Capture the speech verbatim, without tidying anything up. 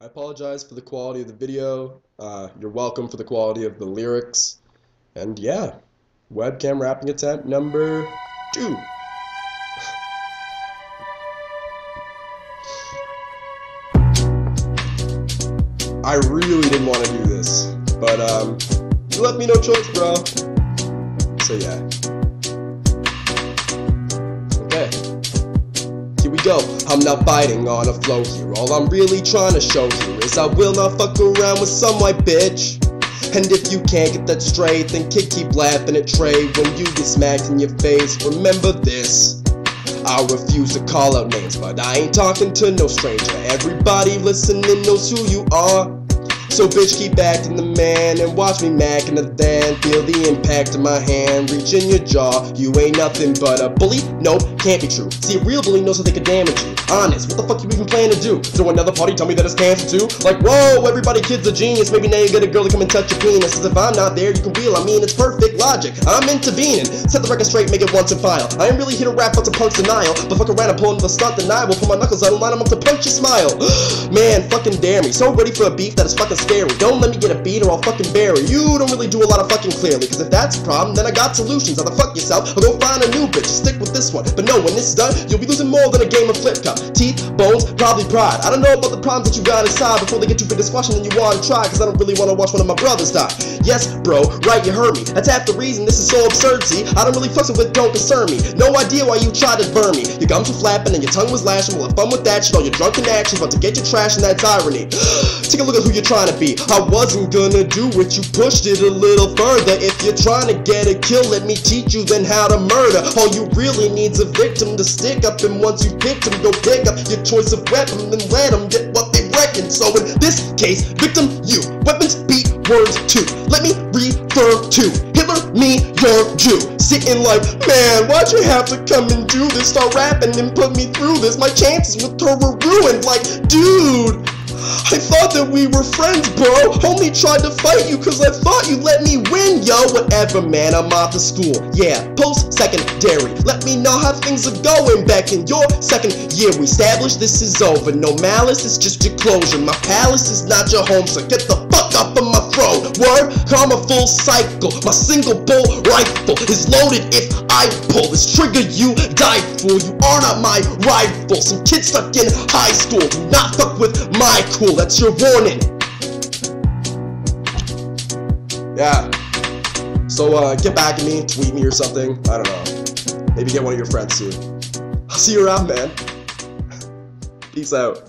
I apologize for the quality of the video. Uh, you're welcome for the quality of the lyrics. And yeah, webcam rapping attempt number two. I really didn't want to do this, but um, you left me no choice, bro. So yeah. Go. I'm not biting on a flow here. All I'm really trying to show here is I will not fuck around with some white bitch. And if you can't get that straight, then kid, keep laughing at Trey when you get smacked in your face. Remember this, I refuse to call out names, but I ain't talking to no stranger. Everybody listening knows who you are. So bitch, keep acting the man and watch me macking the then. Feel the impact of my hand reaching your jaw. You ain't nothing but a bully? Nope, can't be true. See, a real bully knows how they can damage you. Honest, what the fuck you even planning to do? Throw another party, tell me that it's canceled too? Like, whoa, everybody kid's a genius. Maybe now you get a girl to come and touch your penis. As if I'm not there, you can wheel. I mean, it's perfect logic. I'm intervening. Set the record straight, make it once and file. I ain't really here to rap up to punk's denial, but fuck around and pull into the stunt denial. Put my knuckles out and line them up to punch your smile. Man, fucking dare me. So ready for a beef that is fucking scary. Don't let me get a beat or I'll fucking bury. You don't really do a lot of fucking clearly, cause if that's a problem, then I got solutions. Either fuck yourself or go find a new bitch. Stick with this one. But no, when this is done, you'll be losing more than a game of flip cup. Teeth, bones, probably pride. I don't know about the problems that you got inside before they get you bit of squashing and you wanna try, cause I don't really wanna watch one of my brothers die. Yes, bro, right, you heard me. That's half the reason this is so absurd, see. I don't really fuck with, don't concern me. No idea why you tried to burn me. Your gums were flapping and your tongue was lashing. We'll have fun with that shit, all your drunken actions, but to get your trash and that's irony. Take a look at who you're trying to be. I wasn't gonna do it, you pushed it a little further. If you're trying to get a kill, let me teach you then how to murder. All you really need's a victim to stick up, and once you picked him, go pick up your choice of weapon and let them get what they reckon. So in this case, victim you, weapons be words too. Let me refer to Hitler, me, your Jew. Sitting like, man, why'd you have to come and do this? Start rapping and put me through this. My chances with her were ruined. Like, dude, I thought that we were friends, bro. Homie tried to fight you cause I thought you let me win, yo. Whatever, man, I'm off to school. Yeah, post-secondary. Let me know how things are going back in your second year. We established this is over. No malice, it's just your closure. My palace is not your home, so get the fuck up on my throne. Word, karma full cycle. My single bull rifle is loaded if I pull. This trigger you die for. You are not my rival. Some kid stuck in high school. Do not fuck with my cool. That's your warning. Yeah. So, uh, get back at me, tweet me or something. I don't know. Maybe get one of your friends soon. I'll see you around, man. Peace out.